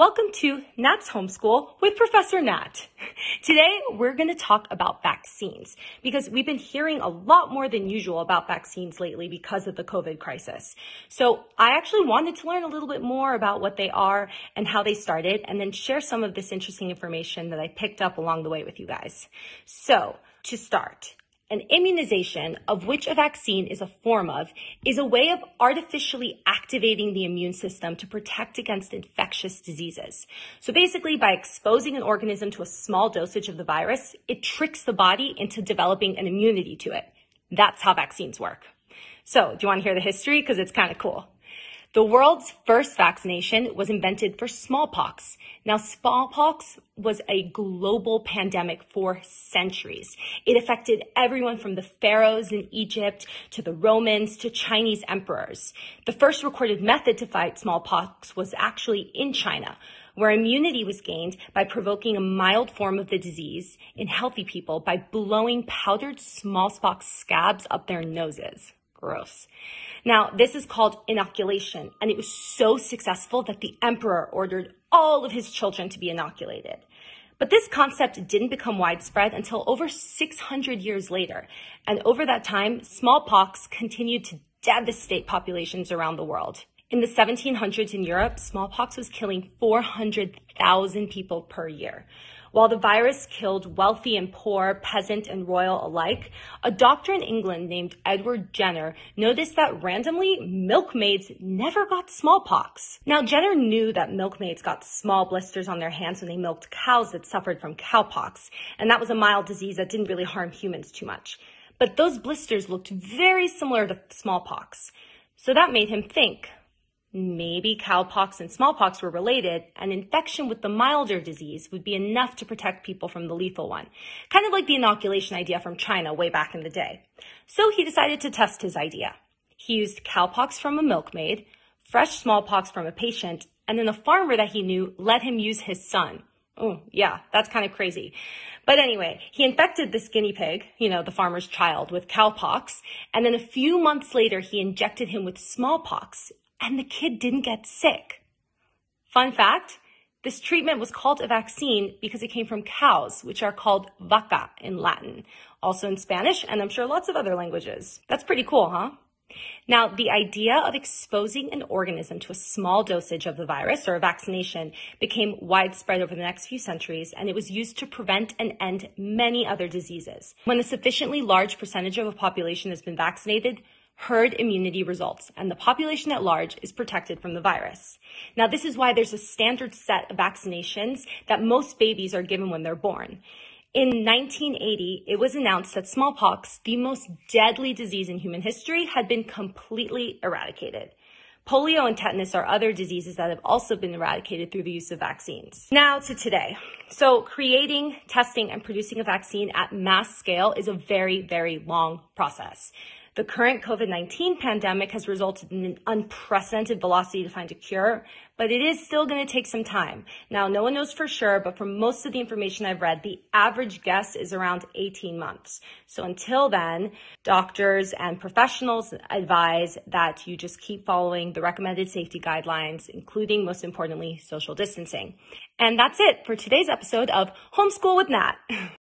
Welcome to Nat's Homeschool with Professor Nat. Today, we're going to talk about vaccines because we've been hearing a lot more than usual about vaccines lately because of the COVID crisis. So I actually wanted to learn a little bit more about what they are and how they started, and then share some of this interesting information that I picked up along the way with you guys. So to start, an immunization, of which a vaccine is a form of, is a way of artificially activating the immune system to protect against infectious diseases. So basically, by exposing an organism to a small dosage of the virus, it tricks the body into developing an immunity to it. That's how vaccines work. So do you want to hear the history? Because it's kind of cool. The world's first vaccination was invented for smallpox. Now, smallpox was a global pandemic for centuries. It affected everyone from the pharaohs in Egypt to the Romans to Chinese emperors. The first recorded method to fight smallpox was actually in China, where immunity was gained by provoking a mild form of the disease in healthy people by blowing powdered smallpox scabs up their noses. Gross. Now, this is called inoculation, and it was so successful that the emperor ordered all of his children to be inoculated. But this concept didn't become widespread until over 600 years later, and over that time, smallpox continued to devastate populations around the world. In the 1700s in Europe, smallpox was killing 400,000 people per year. While the virus killed wealthy and poor, peasant and royal alike, a doctor in England named Edward Jenner noticed that randomly milkmaids never got smallpox. Now, Jenner knew that milkmaids got small blisters on their hands when they milked cows that suffered from cowpox, and that was a mild disease that didn't really harm humans too much. But those blisters looked very similar to smallpox, so that made him think, maybe cowpox and smallpox were related, and infection with the milder disease would be enough to protect people from the lethal one. Kind of like the inoculation idea from China way back in the day. So he decided to test his idea. He used cowpox from a milkmaid, fresh smallpox from a patient, and then a farmer that he knew let him use his son. Oh, yeah, that's kind of crazy. But anyway, he infected this guinea pig, the farmer's child, with cowpox, and then a few months later, he injected him with smallpox. And the kid didn't get sick. Fun fact, this treatment was called a vaccine because it came from cows, which are called vaca in Latin, also in Spanish, and I'm sure lots of other languages. That's pretty cool, huh? Now, the idea of exposing an organism to a small dosage of the virus or a vaccination became widespread over the next few centuries, and it was used to prevent and end many other diseases. When a sufficiently large percentage of a population has been vaccinated, herd immunity results, and the population at large is protected from the virus. Now, this is why there's a standard set of vaccinations that most babies are given when they're born. In 1980, it was announced that smallpox, the most deadly disease in human history, had been completely eradicated. Polio and tetanus are other diseases that have also been eradicated through the use of vaccines. Now to today. So creating, testing, and producing a vaccine at mass scale is a very, very long process. The current COVID-19 pandemic has resulted in an unprecedented velocity to find a cure, but it is still going to take some time. Now, no one knows for sure, but from most of the information I've read, the average guess is around 18 months. So until then, doctors and professionals advise that you just keep following the recommended safety guidelines, including, most importantly, social distancing. And that's it for today's episode of Homeschool with Nat.